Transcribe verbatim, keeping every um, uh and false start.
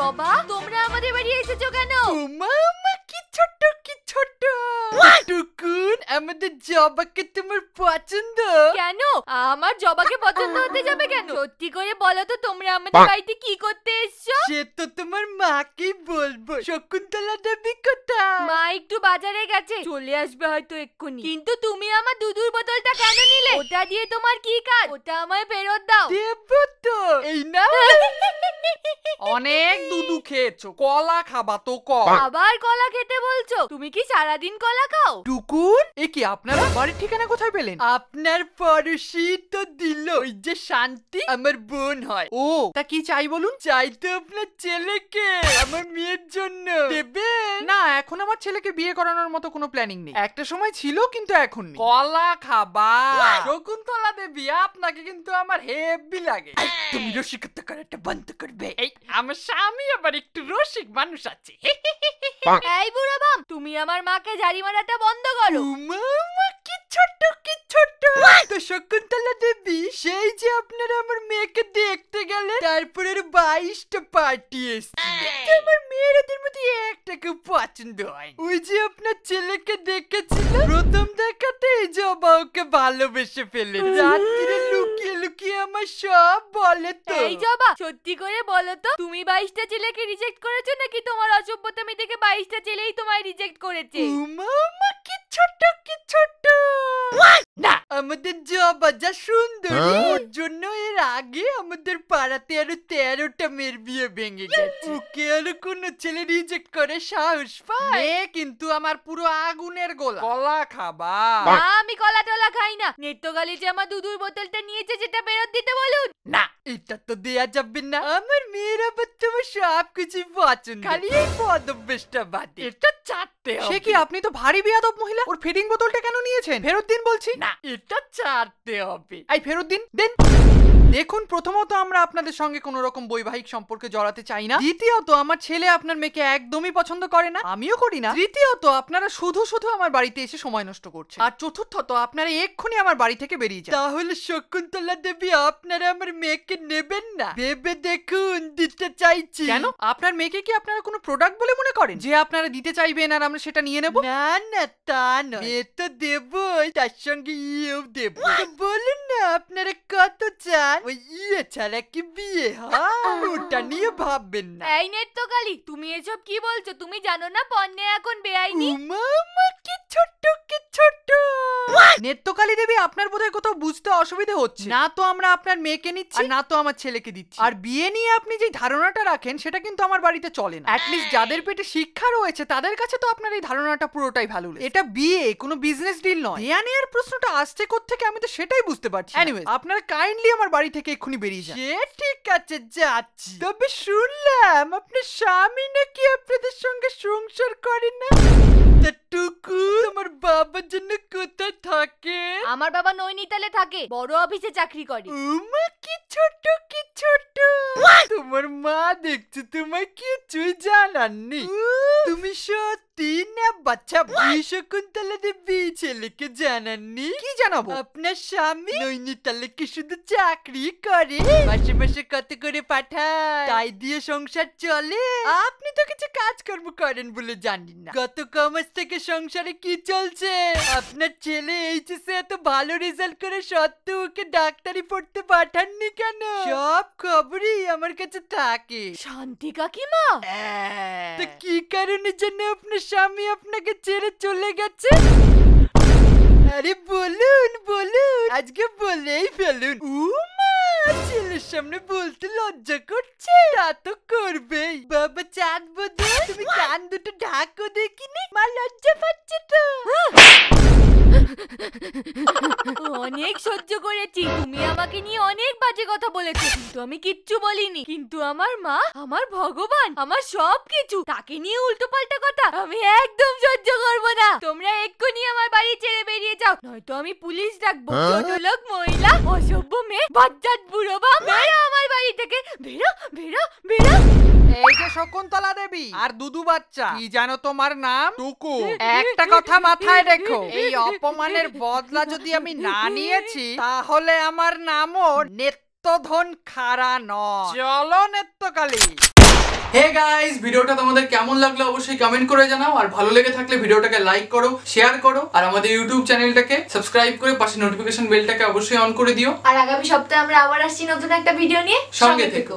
জবা তোমরা আমাদের বাড়ি এসেছো কেন? মামা কি ছোট কি ছোট টুকুন আমাদের জবাকে তোমার পছন্দ কেন? আমার জবাকে পছন্দ হতে যাবে কেন? সত্যি করে বলো তো তোমরা আমাদের বাড়িতে কি করতে এসেছো? সে তো তোমার মাকে বলবো। শকুন্তলা দেবী কোথায়? মা একটু বাজারে গেছে, চলে আসবে হয়তো এক্ষুনি। কিন্তু তুমি আমার দুধুর বোতলটা কেন নিলে? ওটা দিয়ে তোমার কি কাজ? ওটা আমায় ফেরত দাও। দেব তো, এই না অনেক দুধু খেয়েছো, কলা খাবা তো কল। আবার কলা খেতে বলছো? তুমি কি সারাদিন কলা খাও? টুকুন এ কি আপনারা বাড়ির ঠিকানা কোথায় পেলেন? আপনার পড়শি তো দিল, ওই যে শান্তি আমার বোন হয়। ও তা কি চাই বলুন? চাই তো আপনার ছেলেকে আমার মেয়ের জন্য। দেবেন না? এখন আমার ছেলেকে বিয়ে করানোর মতো কোনো প্ল্যানিং নেই, একটা সময় ছিল কিন্তু এখন নেই। কলা খাবা? শকুন্তলা দেবী আপনাকে কিন্তু আমার হেভি লাগে। তুমি রসিকতা করাটা বন্ধ করবে। আমার স্বামী আবার একটু রসিক মানুষ আছে। এই বুড়া বাম, তুমি আমার মাকে জারি মারাটা বন্ধ করো। মামা কি ছোট কি ছোট তো শকুন্তলা দেবী, সেই যে আপনারা আমার মেয়েকে দেখতে গেলেন, তারপরে বাইশটা পার্টি এসেছে। আমার মেয়ের ওদের মধ্যে একটা খুব পছন্দ হয়। ওই যে আপনার ছেলেকে দেখেছিল, প্রথম দেখাতেই জবা ওকে ভালোবেসে ফেলে। রাত্রিরে লুকিয়ে লুকিয়ে আমার সব বলে। তো এই জবা সত্যি করে বলো তো, তুমি বাইশটা ছেলেকে রিজেক্ট করেছো নাকি তোমার অসভ্যতামি থেকে বাইশটা ছেলেই তোমায় রিজেক্ট করেছে? মামা কি ছোট কি ছোট না আমাদের জবা যা সুন্দর, ওর জন্য এর আগে আমাদের পাড়াতে আরো তেরোটা মেয়ের বিয়ে ভেঙে গেছে। ওকে আরো কোনো ছেলে রিজেক্ট করে সাহস পায়? কিন্তু আমার পুরো আগুনের গোলা। কলা খাবা? আমি কলা টলা খাই না। নেত্রকালী যে আমার দুধুর বোতলটা নিয়েছে, যেটা ফেরত দিতে বলুন। না এটা তো দেয়া যাবে না, আমার মেয়েরা তোমার সব কিছু পছন্দ, খালি এই পদবেশটা বাদ। এটা চাটতে হবে। সে কি আপনি তো ভারী বেয়াদব মহিলা, ওর ফিডিং বোতলটা কেন নিয়েছেন? ফেরত দিন বলছি। না এটা চাটতে হবে। এই ফেরত দিন। দেন। দেখুন, প্রথমত আমরা আপনাদের সঙ্গে কোন রকম বৈবাহিক সম্পর্কে জড়াতে চাই না। দ্বিতীয়ত আমার ছেলে আপনার মেয়েকে একদমই পছন্দ করে না, আমিও করি না। তৃতীয়ত আপনারা শুধু শুধু আমার বাড়িতে এসে সময় নষ্ট করছেন। আর চতুর্থত আপনারা এক্ষুনি আমার বাড়ি থেকে বেরিয়ে যান। তাহলে শকুন্তলা দেবী আপনারা আমার মেয়েকে নেবেন না? ভেবে দেখুন, দিতে চাইছি। কেন? আপনার মেয়েকে কি আপনারা কোনো প্রোডাক্ট বলে মনে করেন যে আপনারা দিতে চাইবেন আর আমরা সেটা নিয়ে নেব? না না তা নয়, মেয়ে তো দেবই, তার সঙ্গে ইয়েও দেব। বলুন না আপনারা কত চান? ওই ইয়ে ছাড়া কি বিয়ে হয়? ওটা নিয়ে ভাববেন না। এই নেত্রকালী, তুমি এসব কি বলছো? তুমি জানো না পণ্যে এখন বেআইনি? মামা কি ছোট কি ছোট নেত্রকালী দেবী, আপনার বোধহয় কোথাও বুঝতে অসুবিধা হচ্ছে। না তো আমরা আপনার মেয়েকে নিচ্ছি, না তো আমার ছেলেকে দিচ্ছি। আর বিয়ে নিয়ে আপনি যে ধারণাটা রাখেন সেটা কিন্তু আমার বাড়িতে চলে না। অ্যাটলিস্ট যাদের পেটে শিক্ষা রয়েছে তাদের কাছে তো আপনার এই ধারণাটা পুরোটাই ভালো। এটা বিয়ে, কোনো বিজনেস ডিল নয়। দেয়া নেয়ার প্রশ্নটা আসছে কোত্থেকে আমি তো সেটাই বুঝতে পারছি। এনিওয়েজ, আপনারা কাইন্ডলি আমার বাড়ি থেকে এক্ষুনি বেরিয়ে যান। সে ঠিক আছে যাচ্ছি। তবে শুনলাম আপনার স্বামী নাকি আপনাদের সঙ্গে সংসার করে না। তোমার বাবার জন্য কোথায় থাকে? আমার বাবা নৈনিতালে থাকে, বড় অফিসে চাকরি করে। উমা কি ছোট কি ছোট তোমার মা দেখছি তোমায় কিছুই জানাননি। তুমি সত্যি না বাচ্চা? শকুন্তলা দেবী ছেলেকে জানাননি? কি জানাবো? আপনার স্বামী নৈনিতালে কি শুধু চাকরি করে? মাসে মাসে কত করে পাঠায়, তাই দিয়ে সংসার চলে। আপনি তো কিছু কাজকর্ম করেন বলে জানি না। গত কমাস থেকে সংসারে কি চলছে? আপনার ছেলে এইচএসে এত ভালো রেজাল্ট করে সত্ত্বেও ওকে ডাক্তারি পড়তে পাঠাননি কেন? সব খবরই আমার কাছে থাকে। শান্তি কাকিমা, তো কি কারণে জন্য আপনার স্বামী আপনাকে ছেড়ে চলে গেছে? আরে বলুন বলুন, আজকে বলেই ফেলুন। উমা ছেলের সামনে বলতে লজ্জা করছে। তা তো করবেই। বাবা চাঁদ বধু, তুমি কান দুটো ঢাকো দেখিনি, মা লজ্জা পাচ্ছে তো। অনেক সহ্য করেছি, তুমি আমাকে নিয়ে অনেক বাজে কথা বলেছো, কিন্তু আমি কিচ্ছু বলিনি। কিন্তু আমার মা, আমার ভগবান, আমার সবকিছু, তাকে নিয়ে উল্টোপাল্টা কথা আমি একদম সহ্য করব না। তোমরা এক্ষুনি আমার বাড়ি ছেড়ে বেরিয়ে যাও, নয়তো আমি পুলিশ ডাকবো। ছোটলোক মহিলা, অসভ্য মেয়ে, বজ্জাত বুড়ো বা, বেরো আমার বাড়ি থেকে, বেরো বেরো বেরো। এই যে শকুন্তলা দেবী আর দুদু বাচ্চা, কি জানো তোমার নাম? টুকু। একটা কথা মাথায় রেখো, এই অপমানের বদলা যদি আমি না নিয়েছি তাহলে আমার নামও নেত্তধন খাড়া নয়। চলো নেত্রকালী। हे गाइस ভিডিওটা তোমাদের কেমন লাগলো অবশ্যই কমেন্ট করে জানাও আর ভালো লেগে থাকলে ভিডিওটাকে লাইক করো শেয়ার করো আর আমাদের ইউটিউব চ্যানেলটাকে সাবস্ক্রাইব করে পাশে নোটিফিকেশন বেলটাকে অবশ্যই অন করে দিও আর আগামী সপ্তাহে আমরা আবার আসছি নতুন একটা ভিডিও নিয়ে সঙ্গে থেকো।